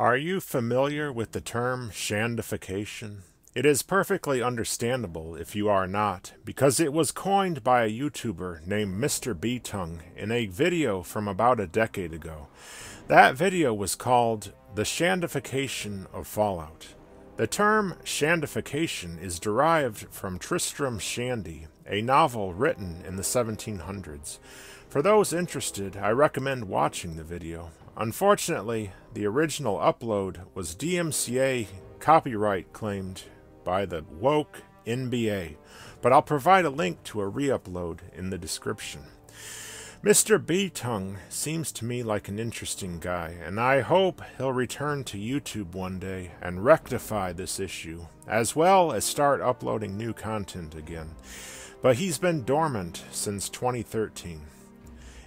Are you familiar with the term Shandification? It is perfectly understandable if you are not, because it was coined by a YouTuber named Mr. B-Tongue in a video from about a decade ago. That video was called The Shandification of Fallout. The term Shandification is derived from Tristram Shandy, a novel written in the 1700s. For those interested, I recommend watching the video. Unfortunately, the original upload was DMCA copyright claimed by the woke NBA, but I'll provide a link to a re-upload in the description. Mr. B-Tongue seems to me like an interesting guy, and I hope he'll return to YouTube one day and rectify this issue, as well as start uploading new content again. But he's been dormant since 2013.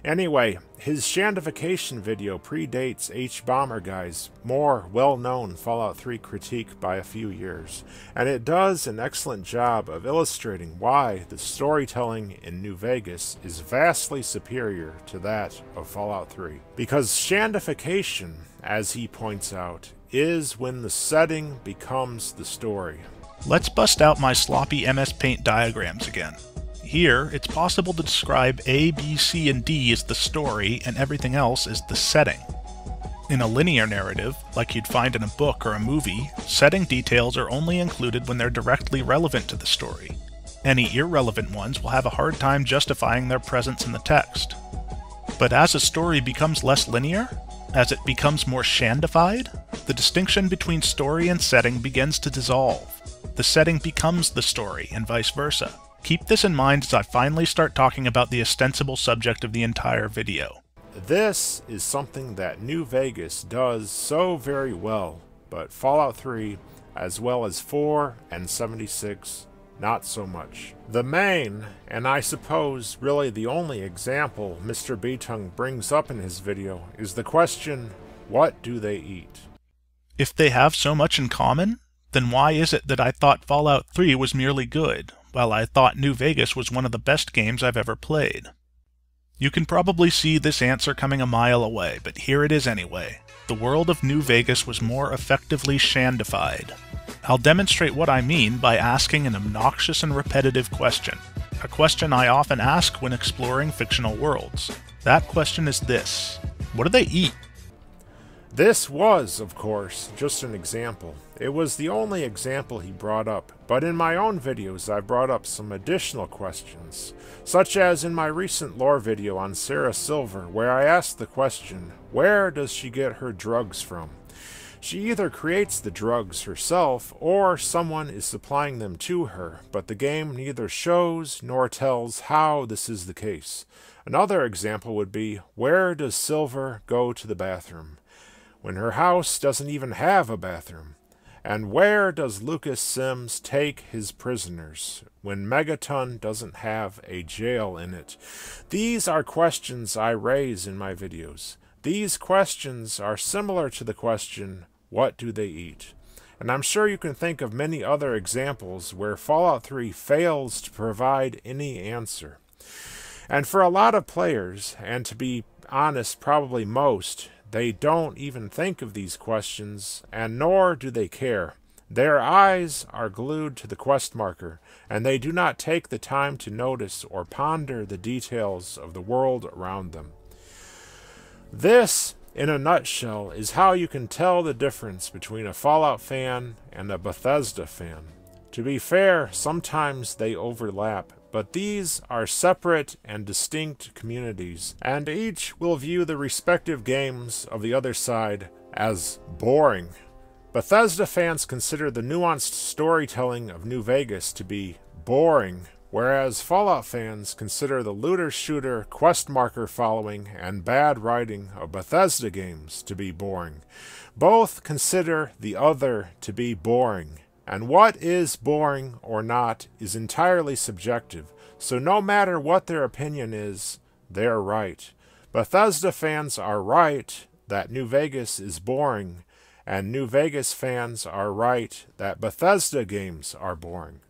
Anyway, his Shandification video predates HBomberguy's more well-known Fallout 3 critique by a few years, and it does an excellent job of illustrating why the storytelling in New Vegas is vastly superior to that of Fallout 3. Because Shandification, as he points out, is when the setting becomes the story. Let's bust out my sloppy MS Paint diagrams again. Here, it's possible to describe A, B, C, and D as the story, and everything else is the setting. In a linear narrative, like you'd find in a book or a movie, setting details are only included when they're directly relevant to the story. Any irrelevant ones will have a hard time justifying their presence in the text. But as a story becomes less linear, as it becomes more shandified, the distinction between story and setting begins to dissolve. The setting becomes the story, and vice versa. Keep this in mind as I finally start talking about the ostensible subject of the entire video. This is something that New Vegas does so very well, but Fallout 3, as well as 4 and 76, not so much. The main, and I suppose really the only example Mr. B-Tongue brings up in his video, is the question, what do they eat? If they have so much in common, then why is it that I thought Fallout 3 was merely good, while I thought New Vegas was one of the best games I've ever played? You can probably see this answer coming a mile away, but here it is anyway. The world of New Vegas was more effectively shandified. I'll demonstrate what I mean by asking an obnoxious and repetitive question, a question I often ask when exploring fictional worlds. That question is this: what do they eat? This was, of course, just an example. It was the only example he brought up, but in my own videos I brought up some additional questions, such as in my recent lore video on Sarah Silver, where I asked the question, where does she get her drugs from? She either creates the drugs herself, or someone is supplying them to her, but the game neither shows nor tells how this is the case. Another example would be, where does Silver go to the bathroom, when her house doesn't even have a bathroom? And where does Lucas Sims take his prisoners, when Megaton doesn't have a jail in it? These are questions I raise in my videos. These questions are similar to the question, what do they eat? And I'm sure you can think of many other examples where Fallout 3 fails to provide any answer. And for a lot of players, and to be honest, probably most, they don't even think of these questions, and nor do they care. Their eyes are glued to the quest marker, and they do not take the time to notice or ponder the details of the world around them. This, in a nutshell, is how you can tell the difference between a Fallout fan and a Bethesda fan. To be fair, sometimes they overlap, but these are separate and distinct communities, and each will view the respective games of the other side as boring. Bethesda fans consider the nuanced storytelling of New Vegas to be boring, whereas Fallout fans consider the looter-shooter, quest marker following, and bad writing of Bethesda games to be boring. Both consider the other to be boring. And what is boring or not is entirely subjective, so no matter what their opinion is, they're right. Bethesda fans are right that New Vegas is boring, and New Vegas fans are right that Bethesda games are boring,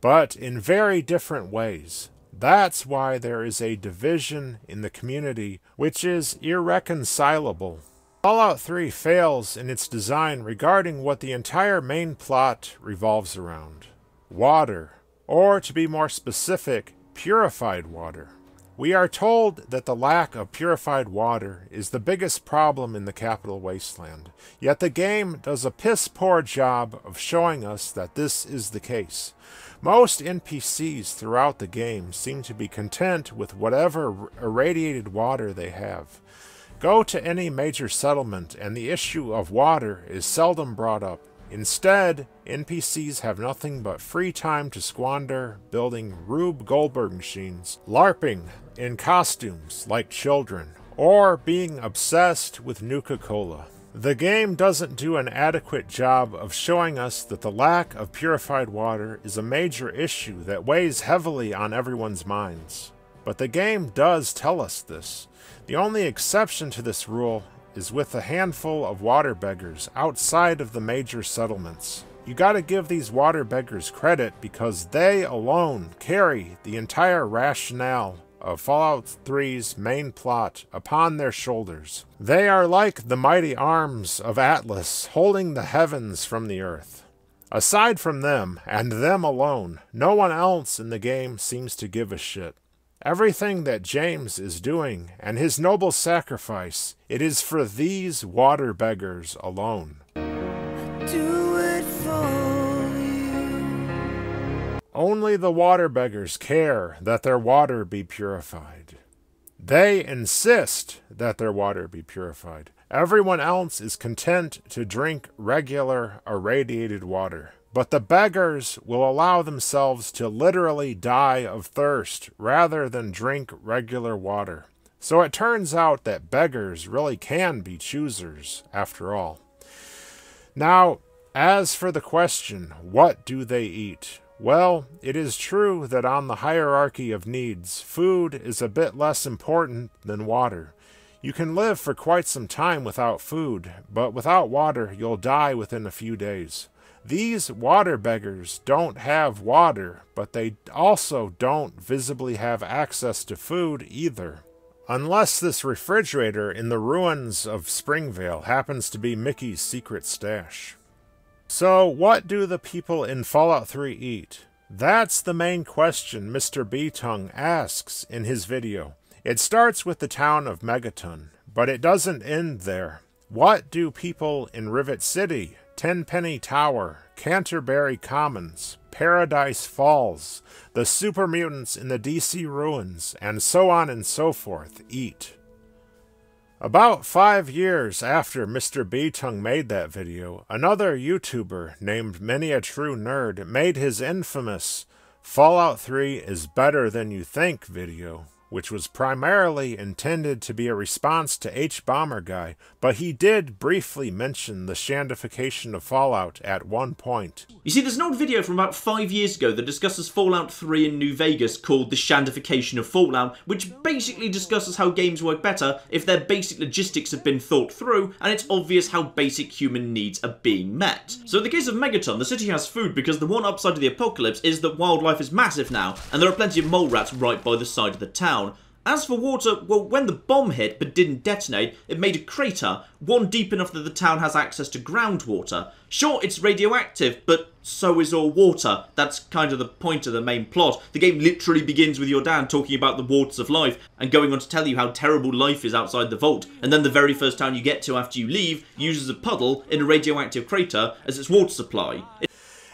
but in very different ways. That's why there is a division in the community which is irreconcilable. Fallout 3 fails in its design regarding what the entire main plot revolves around. Water, or to be more specific, purified water. We are told that the lack of purified water is the biggest problem in the Capital Wasteland, yet the game does a piss-poor job of showing us that this is the case. Most NPCs throughout the game seem to be content with whatever irradiated water they have. Go to any major settlement and the issue of water is seldom brought up. Instead, NPCs have nothing but free time to squander building Rube Goldberg machines, LARPing in costumes like children, or being obsessed with Nuka-Cola. The game doesn't do an adequate job of showing us that the lack of purified water is a major issue that weighs heavily on everyone's minds. But the game does tell us this. The only exception to this rule is with a handful of water beggars outside of the major settlements. You gotta give these water beggars credit because they alone carry the entire rationale of Fallout 3's main plot upon their shoulders. They are like the mighty arms of Atlas holding the heavens from the earth. Aside from them, and them alone, no one else in the game seems to give a shit. Everything that James is doing, and his noble sacrifice, it is for these water beggars alone. Do it for you. Only the water beggars care that their water be purified. They insist that their water be purified. Everyone else is content to drink regular, irradiated water. But the beggars will allow themselves to literally die of thirst rather than drink regular water. So it turns out that beggars really can be choosers after all. Now, as for the question, what do they eat? Well, it is true that on the hierarchy of needs, food is a bit less important than water. You can live for quite some time without food, but without water you'll die within a few days. These water beggars don't have water, but they also don't visibly have access to food either. Unless this refrigerator in the ruins of Springvale happens to be Mickey's secret stash. So what do the people in Fallout 3 eat? That's the main question Mr. B-Tongue asks in his video. It starts with the town of Megaton, but it doesn't end there. What do people in Rivet City, Tenpenny Tower, Canterbury Commons, Paradise Falls, the super mutants in the DC ruins, and so on and so forth eat? About 5 years after Mr. B-Tongue made that video, another YouTuber named Many a True Nerd made his infamous Fallout 3 is Better Than You Think video, which was primarily intended to be a response to HBomberguy, but he did briefly mention the Shandification of Fallout at one point. You see, there's an old video from about 5 years ago that discusses Fallout 3 in New Vegas called the Shandification of Fallout, which basically discusses how games work better if their basic logistics have been thought through, and it's obvious how basic human needs are being met. So in the case of Megaton, the city has food because the one upside of the apocalypse is that wildlife is massive now, and there are plenty of mole rats right by the side of the town. As for water, well, when the bomb hit but didn't detonate, it made a crater, one deep enough that the town has access to groundwater. Sure, it's radioactive, but so is all water. That's kind of the point of the main plot. The game literally begins with your dad talking about the waters of life and going on to tell you how terrible life is outside the vault, and then the very first town you get to after you leave uses a puddle in a radioactive crater as its water supply.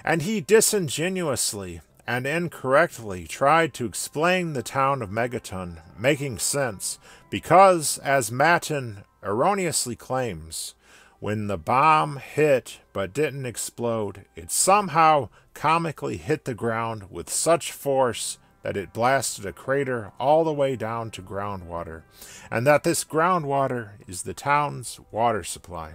And he disingenuously and incorrectly tried to explain the town of Megaton making sense because, as Matin erroneously claims, when the bomb hit but didn't explode, it somehow comically hit the ground with such force that it blasted a crater all the way down to groundwater, and that this groundwater is the town's water supply.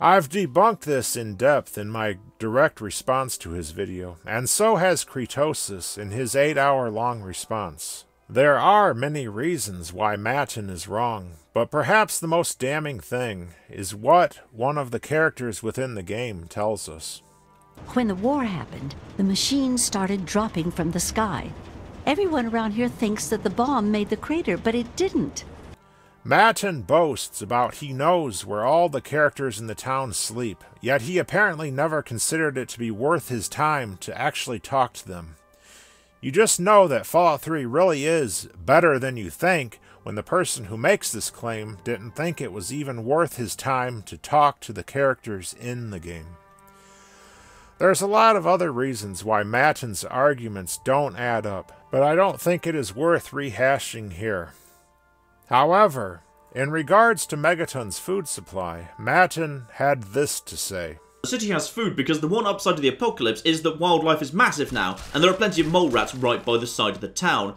I've debunked this in depth in my direct response to his video, and so has Kratosis in his 8-hour-long response. There are many reasons why Matin is wrong, but perhaps the most damning thing is what one of the characters within the game tells us. When the war happened, the machines started dropping from the sky. Everyone around here thinks that the bomb made the crater, but it didn't. Matton boasts about he knows where all the characters in the town sleep, yet he apparently never considered it to be worth his time to actually talk to them. You just know that Fallout 3 really is better than you think when the person who makes this claim didn't think it was even worth his time to talk to the characters in the game. There's a lot of other reasons why Matton's arguments don't add up, but I don't think it is worth rehashing here. However, in regards to Megaton's food supply, Matton had this to say. The city has food because the one upside of the apocalypse is that wildlife is massive now, and there are plenty of mole rats right by the side of the town.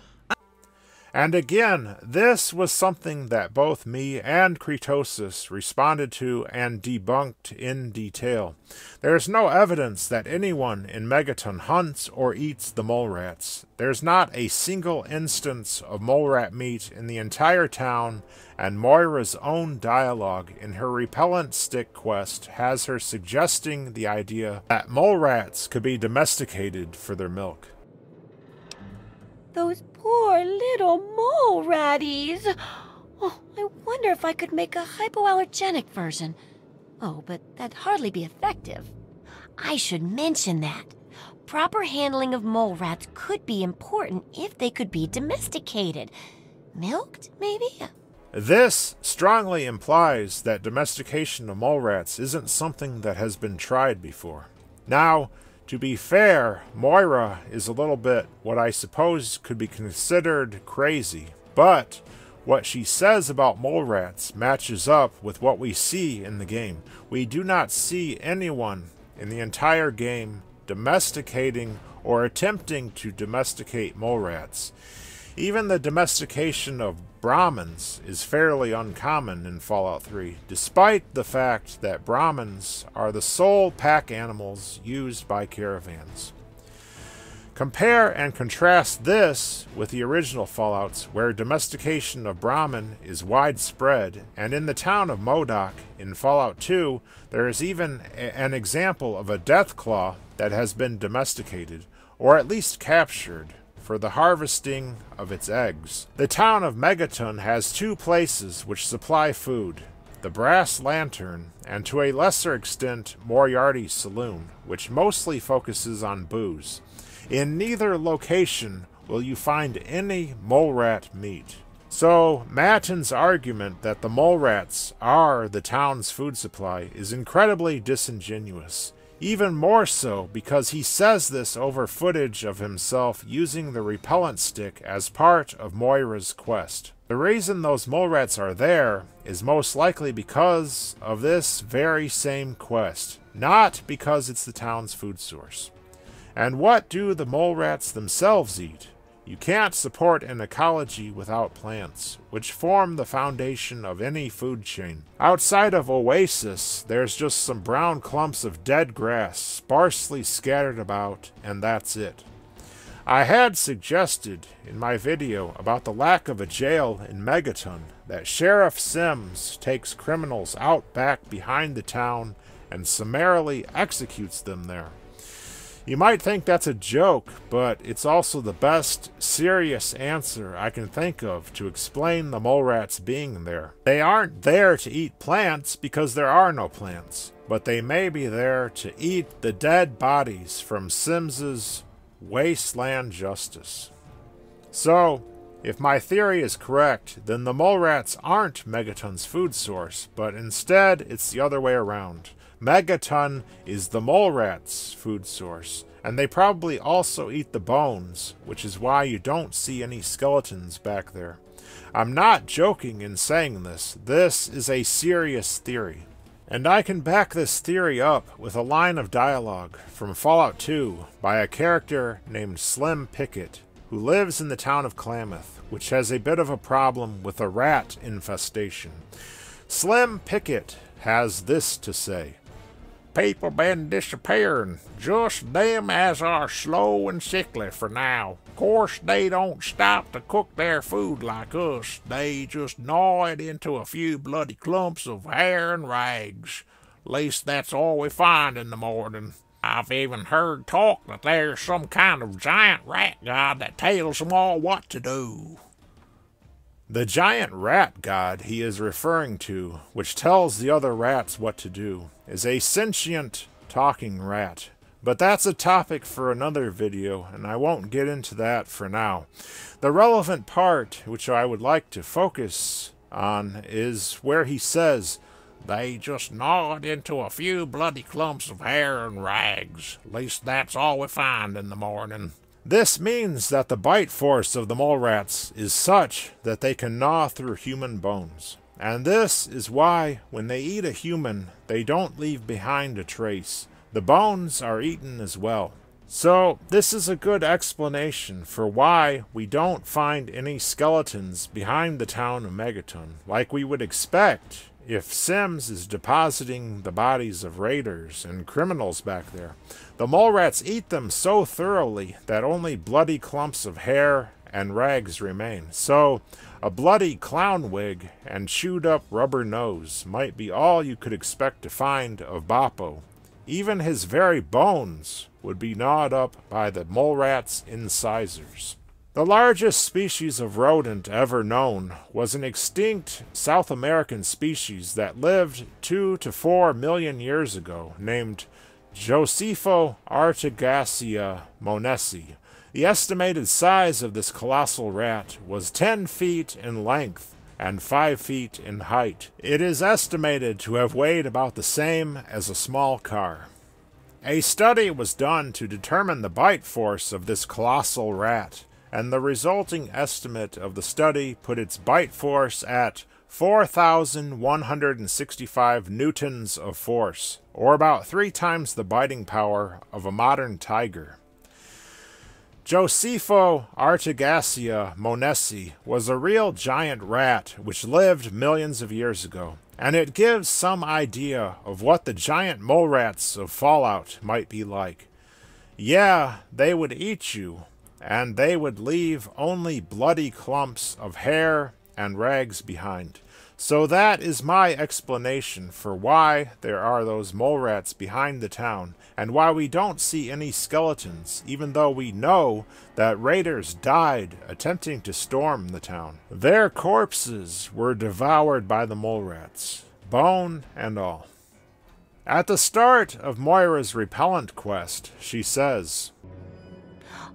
And again, this was something that both me and Kratosis responded to and debunked in detail. There's no evidence that anyone in Megaton hunts or eats the mole rats. There's not a single instance of mole rat meat in the entire town, and Moira's own dialogue in her repellent stick quest has her suggesting the idea that mole rats could be domesticated for their milk. Those poor little mole ratties. Oh, I wonder if I could make a hypoallergenic version. Oh, but that'd hardly be effective. I should mention that. Proper handling of mole rats could be important if they could be domesticated. Milked, maybe? This strongly implies that domestication of mole rats isn't something that has been tried before. Now, to be fair, Moira is a little bit what I suppose could be considered crazy, but what she says about mole rats matches up with what we see in the game. We do not see anyone in the entire game domesticating or attempting to domesticate mole rats. Even the domestication of Brahmins is fairly uncommon in Fallout 3, despite the fact that Brahmins are the sole pack animals used by caravans. Compare and contrast this with the original Fallouts, where domestication of Brahmin is widespread, and in the town of Modoc in Fallout 2, there is even an example of a deathclaw that has been domesticated, or at least captured, for the harvesting of its eggs. The town of Megaton has two places which supply food, the Brass Lantern and, to a lesser extent, Moriarty's Saloon, which mostly focuses on booze. In neither location will you find any mole rat meat. So Matton's argument that the mole rats are the town's food supply is incredibly disingenuous. Even more so because he says this over footage of himself using the repellent stick as part of Moira's quest. The reason those mole rats are there is most likely because of this very same quest, not because it's the town's food source. And what do the mole rats themselves eat? You can't support an ecology without plants, which form the foundation of any food chain. Outside of Oasis, there's just some brown clumps of dead grass sparsely scattered about, and that's it. I had suggested in my video about the lack of a jail in Megaton that Sheriff Sims takes criminals out back behind the town and summarily executes them there. You might think that's a joke, but it's also the best serious answer I can think of to explain the mole rats being there. They aren't there to eat plants because there are no plants, but they may be there to eat the dead bodies from Sims's Wasteland Justice. So, if my theory is correct, then the mole rats aren't Megaton's food source, but instead it's the other way around. Megaton is the mole rat's food source, and they probably also eat the bones, which is why you don't see any skeletons back there. I'm not joking in saying this. This is a serious theory. And I can back this theory up with a line of dialogue from Fallout 2 by a character named Slim Pickett, who lives in the town of Klamath, which has a bit of a problem with a rat infestation. Slim Pickett has this to say. People been disappearing, just them as are slow and sickly for now. Course they don't stop to cook their food like us, they just gnaw it into a few bloody clumps of hair and rags. Least that's all we find in the morning. I've even heard talk that there's some kind of giant rat god that tells them all what to do. The giant rat god he is referring to, which tells the other rats what to do, is a sentient talking rat. But that's a topic for another video, and I won't get into that for now. The relevant part, which I would like to focus on, is where he says, "They just gnawed into a few bloody clumps of hair and rags. At least that's all we find in the morning." This means that the bite force of the mole rats is such that they can gnaw through human bones. And this is why, when they eat a human, they don't leave behind a trace. The bones are eaten as well. So, this is a good explanation for why we don't find any skeletons behind the town of Megaton, like we would expect if Sims is depositing the bodies of raiders and criminals back there. The mole rats eat them so thoroughly that only bloody clumps of hair and rags remain. So, a bloody clown wig and chewed up rubber nose might be all you could expect to find of Boppo. Even his very bones would be gnawed up by the mole rat's incisors. The largest species of rodent ever known was an extinct South American species that lived 2 to 4 million years ago, named Josephoartigasia monesi. The estimated size of this colossal rat was 10 feet in length and 5 feet in height. It is estimated to have weighed about the same as a small car. A study was done to determine the bite force of this colossal rat, and the resulting estimate of the study put its bite force at 4,165 newtons of force, or about 3 times the biting power of a modern tiger. Josephoartigasia monesi was a real giant rat which lived millions of years ago, and it gives some idea of what the giant mole rats of Fallout might be like. Yeah, they would eat you, and they would leave only bloody clumps of hair and rags behind. So that is my explanation for why there are those mole rats behind the town, and why we don't see any skeletons, even though we know that raiders died attempting to storm the town. Their corpses were devoured by the mole rats, bone and all. At the start of Moira's repellent quest, she says,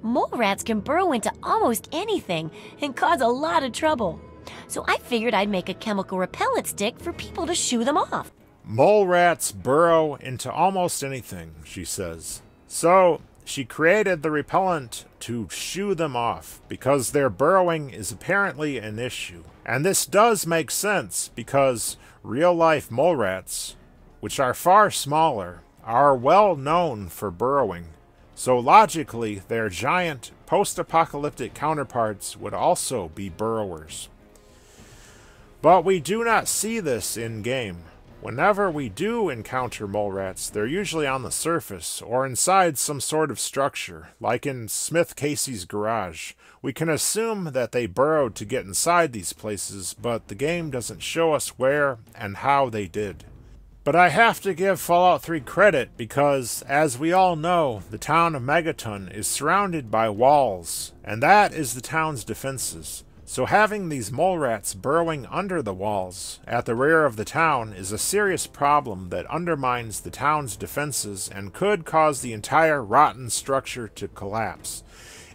"Mole rats can burrow into almost anything and cause a lot of trouble. So I figured I'd make a chemical repellent stick for people to shoo them off." Mole rats burrow into almost anything, she says. So she created the repellent to shoo them off, because their burrowing is apparently an issue. And this does make sense, because real-life mole rats, which are far smaller, are well known for burrowing. So logically, their giant post-apocalyptic counterparts would also be burrowers. But we do not see this in-game. Whenever we do encounter mole rats, they're usually on the surface or inside some sort of structure, like in Smith Casey's garage. We can assume that they burrowed to get inside these places, but the game doesn't show us where and how they did. But I have to give Fallout 3 credit because, as we all know, the town of Megaton is surrounded by walls, and that is the town's defenses. So having these mole rats burrowing under the walls at the rear of the town is a serious problem that undermines the town's defenses and could cause the entire rotten structure to collapse.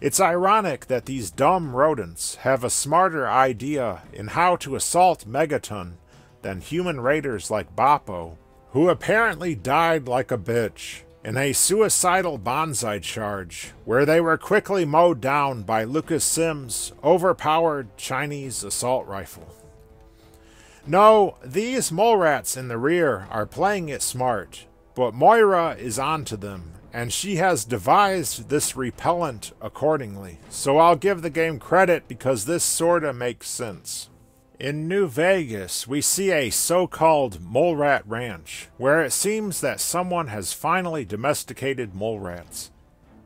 It's ironic that these dumb rodents have a smarter idea in how to assault Megaton than human raiders like Boppo, who apparently died like a bitch in a suicidal bonsai charge, where they were quickly mowed down by Lucas Sims' overpowered Chinese assault rifle. No, these mole rats in the rear are playing it smart, but Moira is onto them, and she has devised this repellent accordingly, so I'll give the game credit because this sorta makes sense. In New Vegas, we see a so-called Mole Rat Ranch, where it seems that someone has finally domesticated mole rats.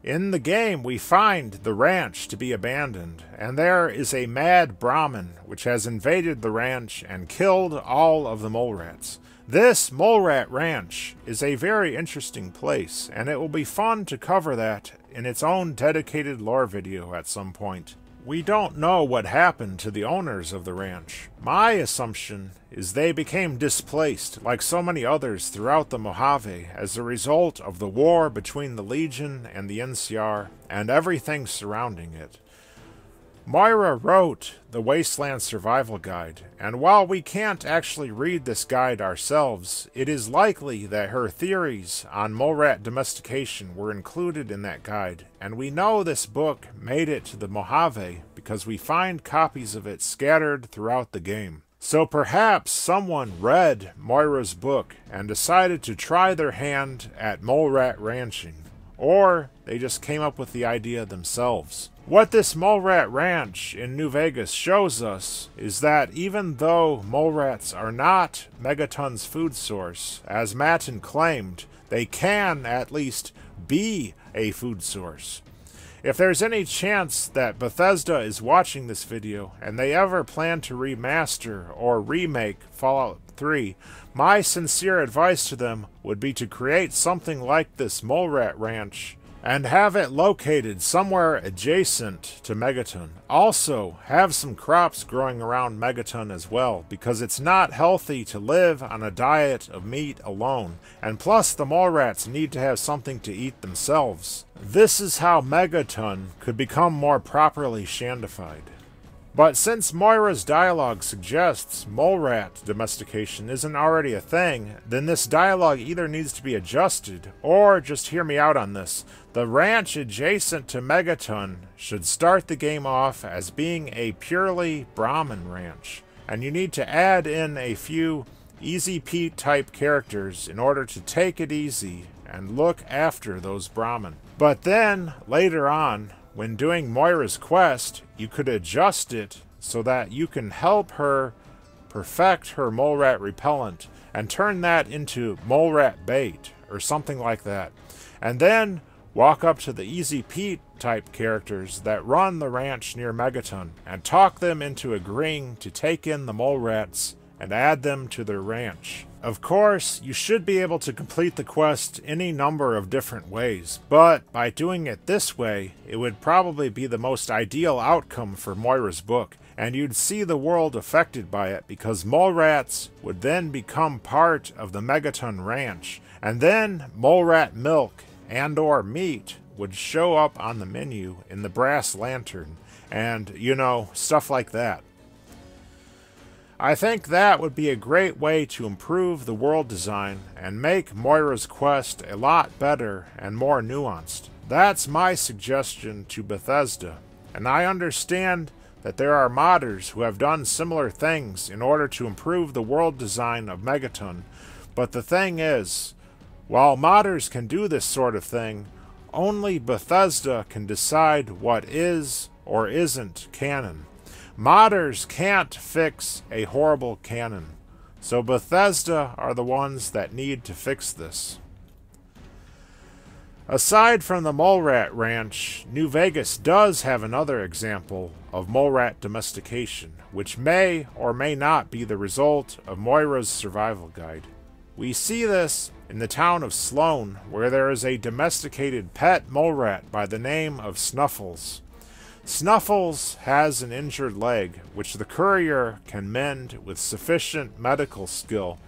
In the game, we find the ranch to be abandoned, and there is a mad Brahmin which has invaded the ranch and killed all of the mole rats. This Mole Rat Ranch is a very interesting place, and it will be fun to cover that in its own dedicated lore video at some point. We don't know what happened to the owners of the ranch. My assumption is they became displaced, like so many others throughout the Mojave, as a result of the war between the Legion and the NCR, and everything surrounding it. Moira wrote the Wasteland Survival Guide, and while we can't actually read this guide ourselves, it is likely that her theories on mole rat domestication were included in that guide, and we know this book made it to the Mojave because we find copies of it scattered throughout the game. So perhaps someone read Moira's book and decided to try their hand at mole rat ranching, or they just came up with the idea themselves. What this Mole Rat Ranch in New Vegas shows us is that even though mole rats are not Megaton's food source, as Matten claimed, they can at least be a food source. If there's any chance that Bethesda is watching this video and they ever plan to remaster or remake Fallout 3, my sincere advice to them would be to create something like this Mole Rat Ranch and have it located somewhere adjacent to Megaton. Also, have some crops growing around Megaton as well, because it's not healthy to live on a diet of meat alone, and plus the mole rats need to have something to eat themselves. This is how Megaton could become more properly Shandified. But since Moira's dialogue suggests mole rat domestication isn't already a thing, then this dialogue either needs to be adjusted, or just hear me out on this. The ranch adjacent to Megaton should start the game off as being a purely Brahmin ranch, and you need to add in a few Easy Pete type characters in order to take it easy and look after those Brahmin. But then, later on, when doing Moira's quest, you could adjust it so that you can help her perfect her mole rat repellent and turn that into mole rat bait or something like that. And then walk up to the Easy Pete type characters that run the ranch near Megaton and talk them into agreeing to take in the mole rats and add them to their ranch. Of course, you should be able to complete the quest any number of different ways, but by doing it this way, it would probably be the most ideal outcome for Moira's book, and you'd see the world affected by it because mole rats would then become part of the Megaton Ranch, and then mole rat milk and/or meat would show up on the menu in the Brass Lantern, and, you know, stuff like that. I think that would be a great way to improve the world design and make Moira's quest a lot better and more nuanced. That's my suggestion to Bethesda, and I understand that there are modders who have done similar things in order to improve the world design of Megaton, but the thing is, while modders can do this sort of thing, only Bethesda can decide what is or isn't canon. Modders can't fix a horrible canon, so Bethesda are the ones that need to fix this. Aside from the Mole Rat Ranch, New Vegas does have another example of mole rat domestication, which may or may not be the result of Moira's survival guide. We see this in the town of Sloan, where there is a domesticated pet mole rat by the name of Snuffles. Snuffles has an injured leg, which the courier can mend with sufficient medical skill,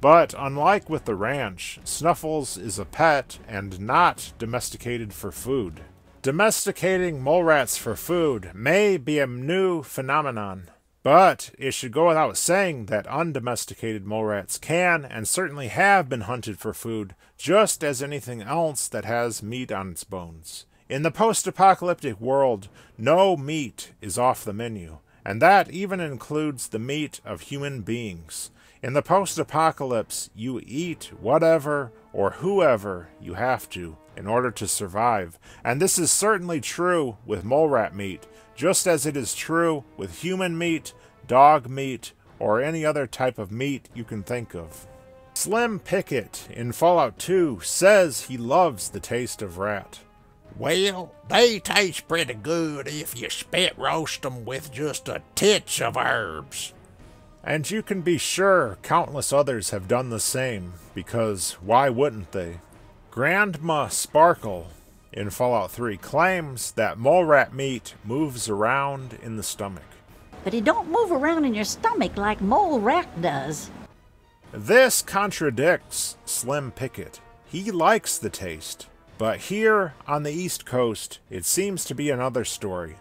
but unlike with the ranch, Snuffles is a pet and not domesticated for food. Domesticating mole rats for food may be a new phenomenon, but it should go without saying that undomesticated mole rats can and certainly have been hunted for food, just as anything else that has meat on its bones. In the post-apocalyptic world, no meat is off the menu, and that even includes the meat of human beings. In the post-apocalypse, you eat whatever or whoever you have to in order to survive, and this is certainly true with mole rat meat, just as it is true with human meat, dog meat, or any other type of meat you can think of. Slim Pickett in Fallout 2 says he loves the taste of rat. Well, they taste pretty good if you spit roast them with just a titch of herbs. And you can be sure countless others have done the same, because why wouldn't they? Grandma Sparkle in Fallout 3 claims that mole rat meat moves around in the stomach. But it don't move around in your stomach like mole rat does. This contradicts Slim Pickett. He likes the taste. But here on the East Coast, it seems to be another story.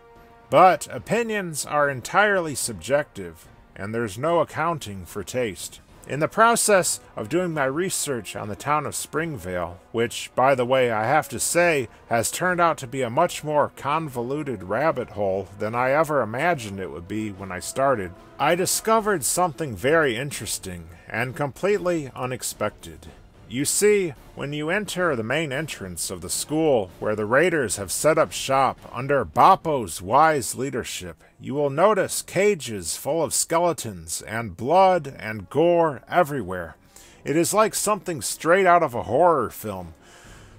But opinions are entirely subjective, and there's no accounting for taste. In the process of doing my research on the town of Springvale, which, by the way, I have to say, has turned out to be a much more convoluted rabbit hole than I ever imagined it would be when I started, I discovered something very interesting and completely unexpected. You see, when you enter the main entrance of the school where the raiders have set up shop under Boppo's wise leadership, you will notice cages full of skeletons and blood and gore everywhere. It is like something straight out of a horror film.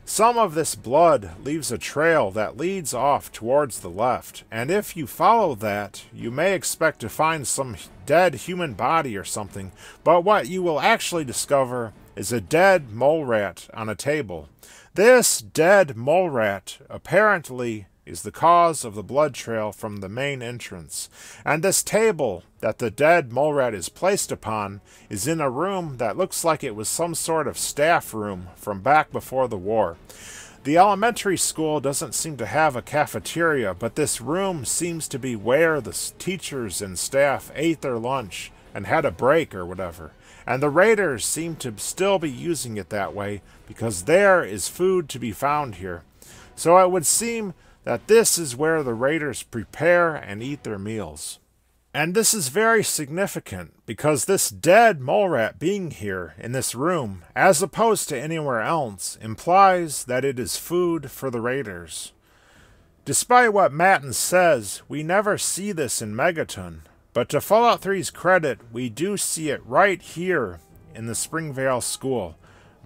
Some of this blood leaves a trail that leads off towards the left, and if you follow that, you may expect to find some dead human body or something, but what you will actually discover is a dead mole rat on a table. This dead mole rat apparently is the cause of the blood trail from the main entrance, and this table that the dead mole rat is placed upon is in a room that looks like it was some sort of staff room from back before the war. The elementary school doesn't seem to have a cafeteria, but this room seems to be where the teachers and staff ate their lunch and had a break or whatever. And the raiders seem to still be using it that way, because there is food to be found here. So it would seem that this is where the raiders prepare and eat their meals. And this is very significant, because this dead mole rat being here in this room, as opposed to anywhere else, implies that it is food for the raiders. Despite what Matten says, we never see this in Megaton. But to Fallout 3's credit, we do see it right here in the Springvale School.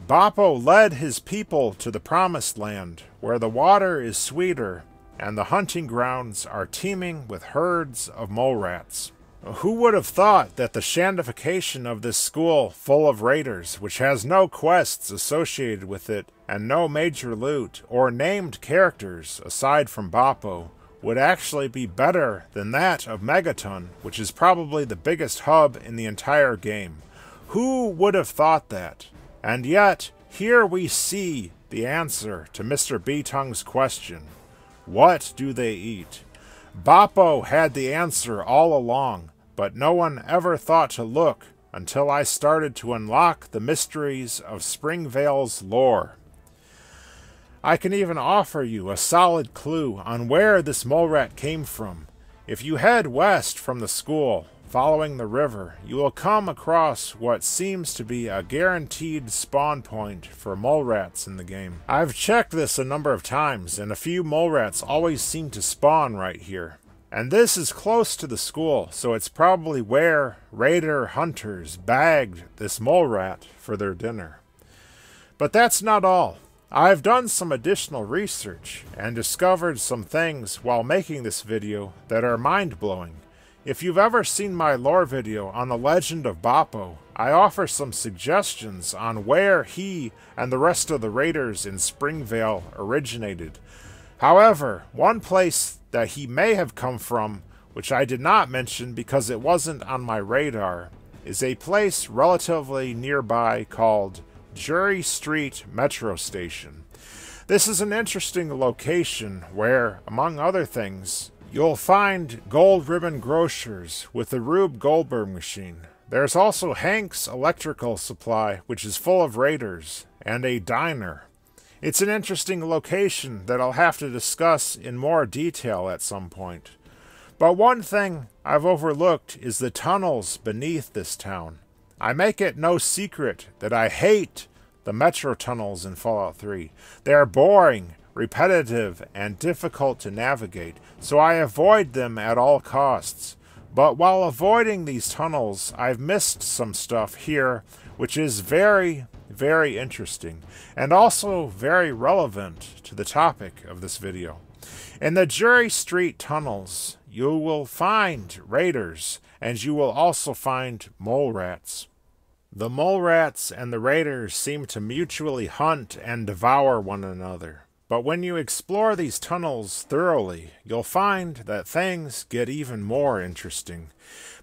Boppo led his people to the Promised Land, where the water is sweeter and the hunting grounds are teeming with herds of mole rats. Who would have thought that the Shandification of this school full of raiders, which has no quests associated with it and no major loot or named characters aside from Boppo, would actually be better than that of Megaton, which is probably the biggest hub in the entire game. Who would have thought that? And yet, here we see the answer to Mr. B-Tongue's question. What do they eat? Boppo had the answer all along, but no one ever thought to look until I started to unlock the mysteries of Springvale's lore. I can even offer you a solid clue on where this mole rat came from. If you head west from the school, following the river, you will come across what seems to be a guaranteed spawn point for mole rats in the game. I've checked this a number of times, and a few mole rats always seem to spawn right here. And this is close to the school, so it's probably where raider hunters bagged this mole rat for their dinner. But that's not all. I've done some additional research and discovered some things while making this video that are mind-blowing. If you've ever seen my lore video on the legend of Boppo, I offer some suggestions on where he and the rest of the raiders in Springvale originated. However, one place that he may have come from, which I did not mention because it wasn't on my radar, is a place relatively nearby called Jury Street Metro Station. This is an interesting location where, among other things, you'll find Gold Ribbon Grocers with the Rube Goldberg machine. There's also Hank's Electrical Supply, which is full of raiders, and a diner. It's an interesting location that I'll have to discuss in more detail at some point. But one thing I've overlooked is the tunnels beneath this town. I make it no secret that I hate the metro tunnels in Fallout 3. They are boring, repetitive, and difficult to navigate, so I avoid them at all costs. But while avoiding these tunnels, I've missed some stuff here, which is very, very interesting, and also very relevant to the topic of this video. In the Jury Street tunnels, you will find raiders, and you will also find mole rats. The mole rats and the raiders seem to mutually hunt and devour one another. But when you explore these tunnels thoroughly, you'll find that things get even more interesting.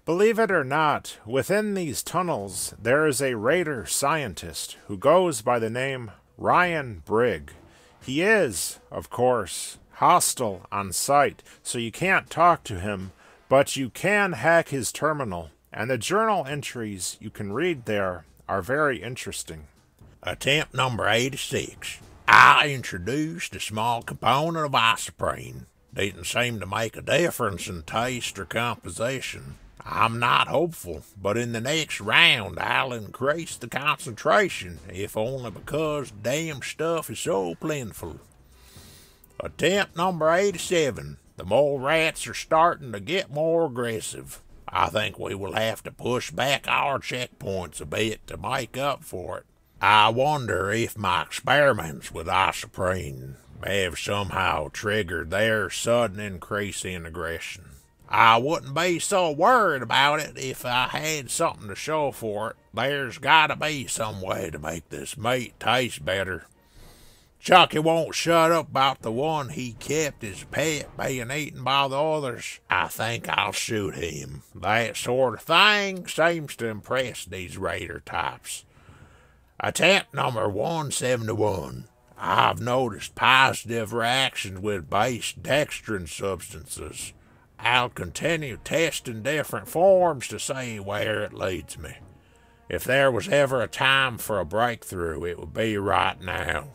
Believe it or not, within these tunnels there is a raider scientist who goes by the name Ryan Briggs. He is, of course, hostile on sight, so you can't talk to him, but you can hack his terminal, and the journal entries you can read there are very interesting. Attempt number 86. I introduced a small component of isoprene. Didn't seem to make a difference in taste or composition. I'm not hopeful, but in the next round I'll increase the concentration, if only because damn stuff is so plentiful. Attempt number 87. The mole rats are starting to get more aggressive. I think we will have to push back our checkpoints a bit to make up for it. I wonder if my experiments with isoprene may have somehow triggered their sudden increase in aggression. I wouldn't be so worried about it if I had something to show for it. There's gotta be some way to make this meat taste better. Chucky won't shut up about the one he kept as a pet being eaten by the others. I think I'll shoot him. That sort of thing seems to impress these raider types. Attempt number 171. I've noticed positive reactions with base dextrin substances. I'll continue testing different forms to see where it leads me. If there was ever a time for a breakthrough, it would be right now.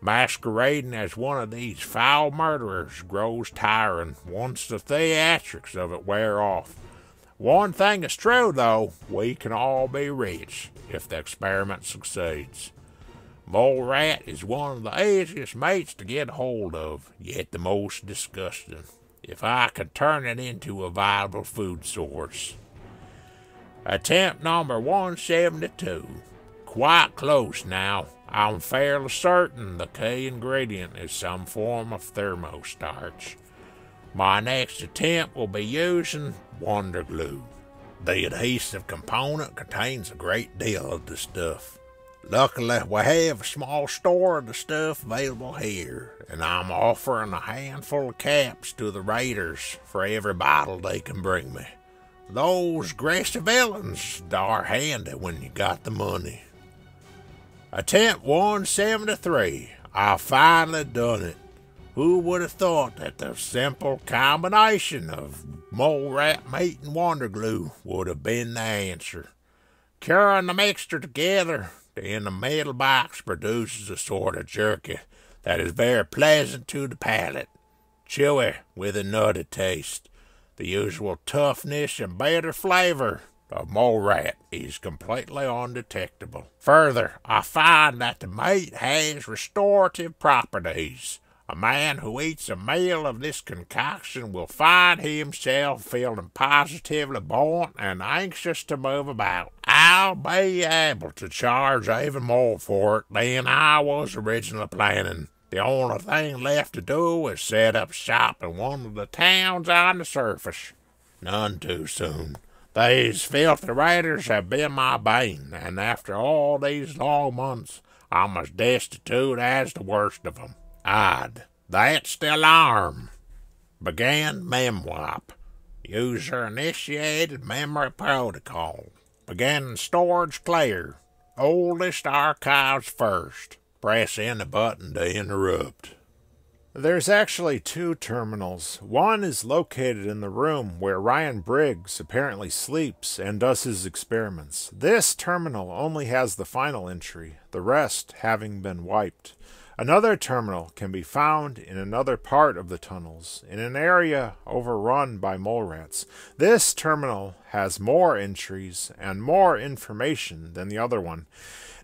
Masquerading as one of these foul murderers grows tiring once the theatrics of it wear off. One thing is true, though, we can all be rich if the experiment succeeds. Mole rat is one of the easiest mates to get hold of, yet the most disgusting. If I could turn it into a viable food source. Attempt number 172. Quite close now. I'm fairly certain the key ingredient is some form of thermostarch. My next attempt will be using Wonder Glue. The adhesive component contains a great deal of the stuff. Luckily, we have a small store of the stuff available here, and I'm offering a handful of caps to the raiders for every bottle they can bring me. Those aggressive villains are handy when you got the money. Attempt 173. I've finally done it. Who would have thought that the simple combination of mole rat meat and Wonder Glue would have been the answer? Curing the mixture together in the metal box produces a sort of jerky that is very pleasant to the palate, chewy with a nutty taste. The usual toughness and bitter flavor of mole rat is completely undetectable. Further, I find that the meat has restorative properties. A man who eats a meal of this concoction will find himself feeling positively buoyant and anxious to move about. I'll be able to charge even more for it than I was originally planning. The only thing left to do is set up shop in one of the towns on the surface. None too soon. These filthy raiders have been my bane, and after all these long months, I'm as destitute as the worst of them. Odd. That's the alarm. Began memwipe. User-initiated memory protocol. Began storage clear. Oldest archives first. Press in the button to interrupt. There's actually two terminals. One is located in the room where Ryan Briggs apparently sleeps and does his experiments. This terminal only has the final entry, the rest having been wiped. Another terminal can be found in another part of the tunnels, in an area overrun by mole rats. This terminal has more entries and more information than the other one.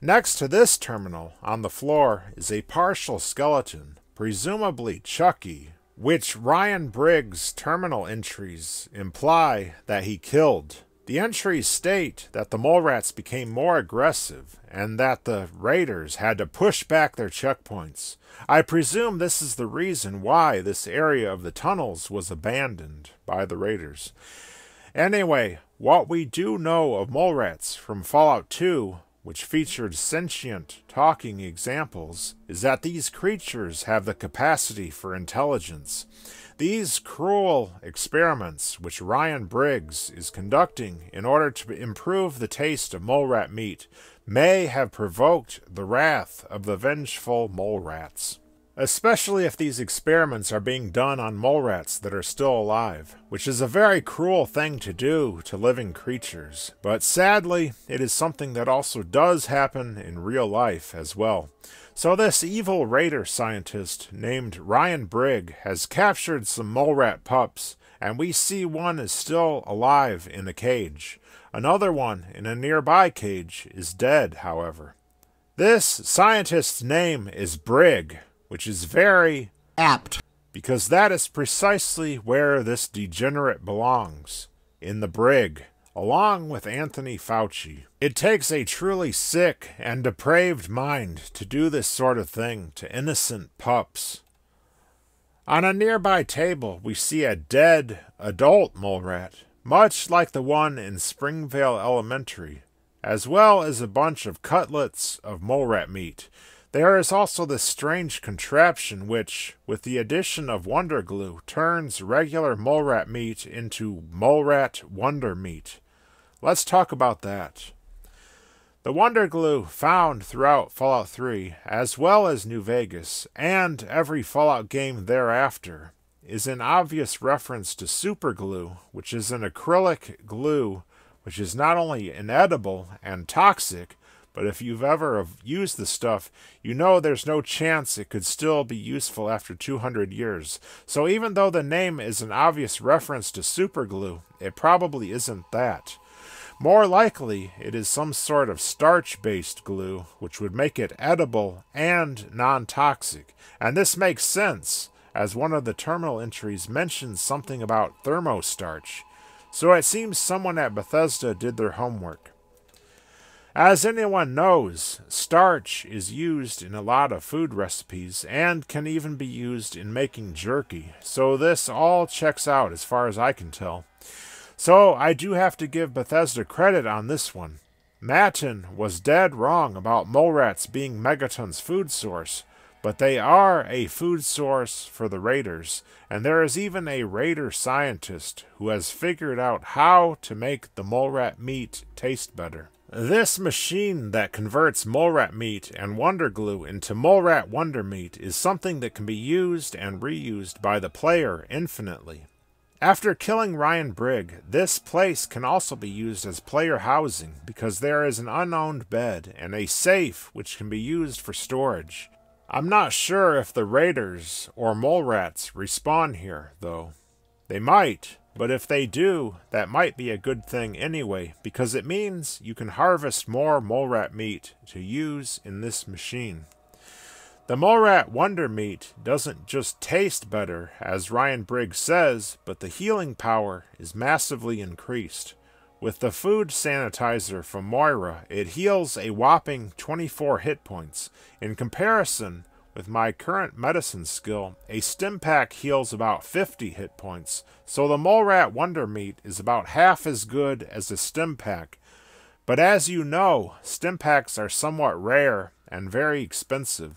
Next to this terminal, on the floor, is a partial skeleton, presumably Chucky, which Ryan Briggs' terminal entries imply that he killed. The entries state that the mole rats became more aggressive and that the raiders had to push back their checkpoints. I presume this is the reason why this area of the tunnels was abandoned by the raiders. Anyway, what we do know of mole rats from Fallout 2 which featured sentient, talking examples, is that these creatures have the capacity for intelligence. These cruel experiments, which Ryan Briggs is conducting in order to improve the taste of mole rat meat, may have provoked the wrath of the vengeful mole rats. Especially if these experiments are being done on mole rats that are still alive, which is a very cruel thing to do to living creatures. But sadly, it is something that also does happen in real life as well. So this evil raider scientist named Ryan Briggs has captured some mole rat pups, and we see one is still alive in a cage. Another one in a nearby cage is dead, however. This scientist's name is Briggs, which is very apt, because that is precisely where this degenerate belongs, in the brig, along with Anthony Fauci. It takes a truly sick and depraved mind to do this sort of thing to innocent pups. On a nearby table, we see a dead adult mole rat, much like the one in Springvale Elementary, as well as a bunch of cutlets of mole rat meat. There is also this strange contraption which, with the addition of Wonder Glue, turns regular mole rat meat into Mole Rat Wonder Meat. Let's talk about that. The Wonder Glue found throughout Fallout 3, as well as New Vegas, and every Fallout game thereafter, is an obvious reference to Super Glue, which is an acrylic glue which is not only inedible and toxic, but if you've ever used the stuff, you know there's no chance it could still be useful after 200 years. So even though the name is an obvious reference to superglue, it probably isn't that. More likely, it is some sort of starch-based glue, which would make it edible and non-toxic. And this makes sense, as one of the terminal entries mentions something about thermostarch. So it seems someone at Bethesda did their homework. As anyone knows, starch is used in a lot of food recipes and can even be used in making jerky, so this all checks out as far as I can tell. So I do have to give Bethesda credit on this one. Matin was dead wrong about mole rats being Megaton's food source, but they are a food source for the raiders, and there is even a raider scientist who has figured out how to make the mole rat meat taste better. This machine that converts mole rat meat and Wonder Glue into Mole Rat Wonder Meat is something that can be used and reused by the player infinitely. After killing Ryan Briggs, this place can also be used as player housing because there is an unowned bed and a safe which can be used for storage. I'm not sure if the raiders or mole rats respawn here, though. They might. But if they do, that might be a good thing anyway, because it means you can harvest more mole rat meat to use in this machine. The Mole Rat Wonder Meat doesn't just taste better, as Ryan Briggs says, but the healing power is massively increased. With the food sanitizer from Moira, it heals a whopping 24 hit points. In comparison, with my current medicine skill, a stim pack heals about 50 hit points, so the Mole Rat Wonder Meat is about half as good as a stim pack. But as you know, stim packs are somewhat rare and very expensive.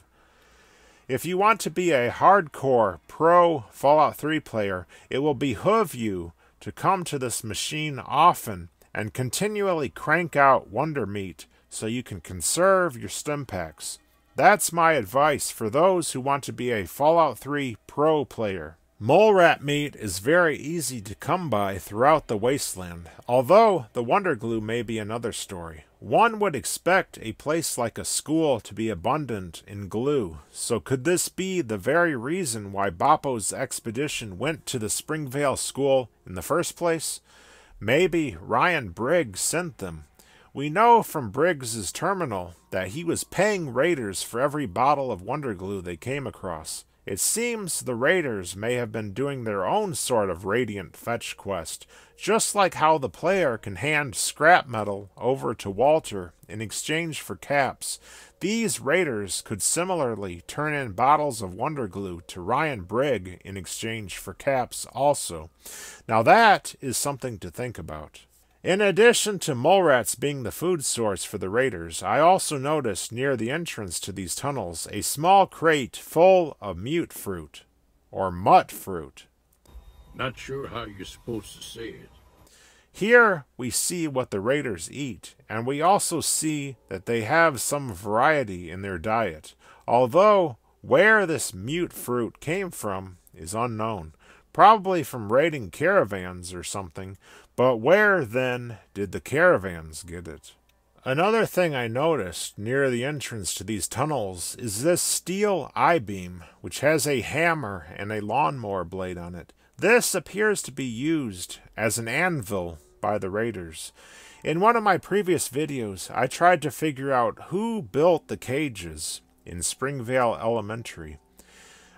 If you want to be a hardcore pro Fallout 3 player, it will behoove you to come to this machine often and continually crank out Wonder Meat so you can conserve your stim packs. That's my advice for those who want to be a Fallout 3 pro player. Mole rat meat is very easy to come by throughout the wasteland, although the Wonder Glue may be another story. One would expect a place like a school to be abundant in glue, so could this be the very reason why Boppo's expedition went to the Springvale school in the first place? Maybe Ryan Briggs sent them. We know from Briggs's terminal that he was paying raiders for every bottle of Wonder Glue they came across. It seems the raiders may have been doing their own sort of radiant fetch quest, just like how the player can hand scrap metal over to Walter in exchange for caps. These raiders could similarly turn in bottles of Wonder Glue to Ryan Briggs in exchange for caps also. Now that is something to think about. In addition to mole rats being the food source for the raiders, I also noticed near the entrance to these tunnels a small crate full of mute fruit, or mutt fruit. Not sure how you're supposed to say it. Here we see what the raiders eat, and we also see that they have some variety in their diet, although where this mute fruit came from is unknown. Probably from raiding caravans or something, but where then did the caravans get it? Another thing I noticed near the entrance to these tunnels is this steel I-beam, which has a hammer and a lawnmower blade on it. This appears to be used as an anvil by the raiders. In one of my previous videos, I tried to figure out who built the cages in Springvale Elementary.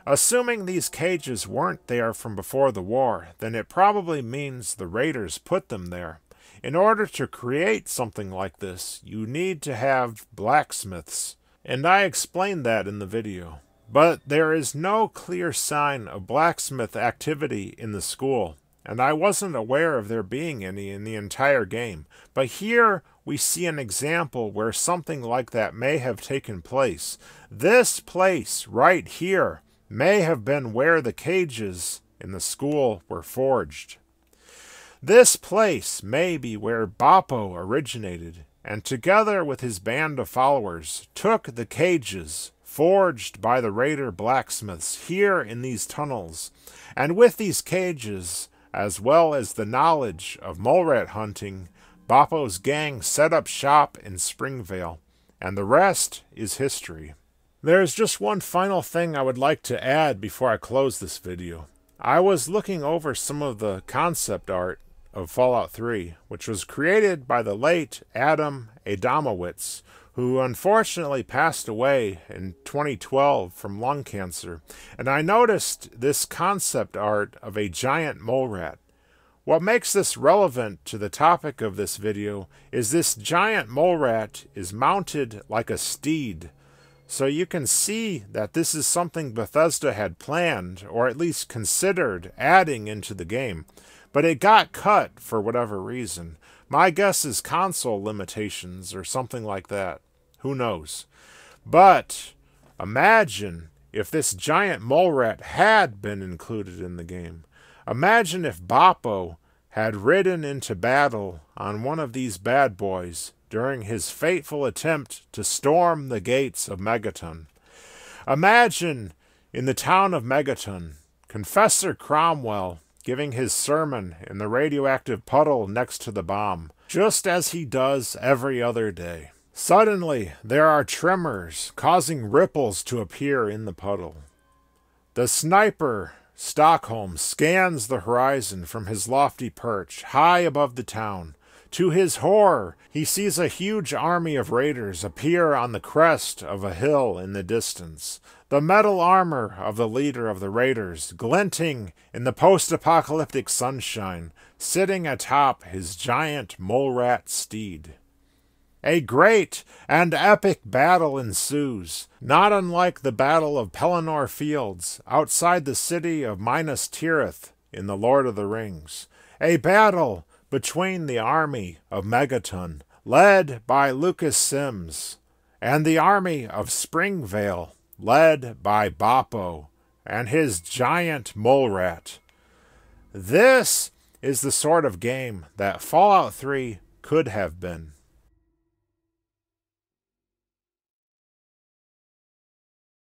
Assuming these cages weren't there from before the war, then it probably means the raiders put them there. In order to create something like this, you need to have blacksmiths, and I explained that in the video. But there is no clear sign of blacksmith activity in the school, and I wasn't aware of there being any in the entire game. But here we see an example where something like that may have taken place. This place right here may have been where the cages in the school were forged. This place may be where Boppo originated, and together with his band of followers, took the cages forged by the raider blacksmiths here in these tunnels, and with these cages, as well as the knowledge of mole rat hunting, Boppo's gang set up shop in Springvale, and the rest is history. There's just one final thing I would like to add before I close this video. I was looking over some of the concept art of Fallout 3, which was created by the late Adam Adamowicz, who unfortunately passed away in 2012 from lung cancer, and I noticed this concept art of a giant mole rat. What makes this relevant to the topic of this video is this giant mole rat is mounted like a steed. So you can see that this is something Bethesda had planned, or at least considered adding into the game, but it got cut for whatever reason. My guess is console limitations or something like that. Who knows? But imagine if this giant mole rat had been included in the game. Imagine if Boppo had ridden into battle on one of these bad boys during his fateful attempt to storm the gates of Megaton. Imagine, in the town of Megaton, Confessor Cromwell giving his sermon in the radioactive puddle next to the bomb, just as he does every other day. Suddenly, there are tremors causing ripples to appear in the puddle. The sniper, Stockholm, scans the horizon from his lofty perch high above the town. To his horror, he sees a huge army of raiders appear on the crest of a hill in the distance, the metal armor of the leader of the raiders glinting in the post-apocalyptic sunshine, sitting atop his giant mole rat steed. A great and epic battle ensues, not unlike the Battle of Pelennor Fields outside the city of Minas Tirith in The Lord of the Rings. A battle between the army of Megaton, led by Lucas Sims, and the army of Springvale, led by Boppo and his giant mole rat. This is the sort of game that Fallout 3 could have been.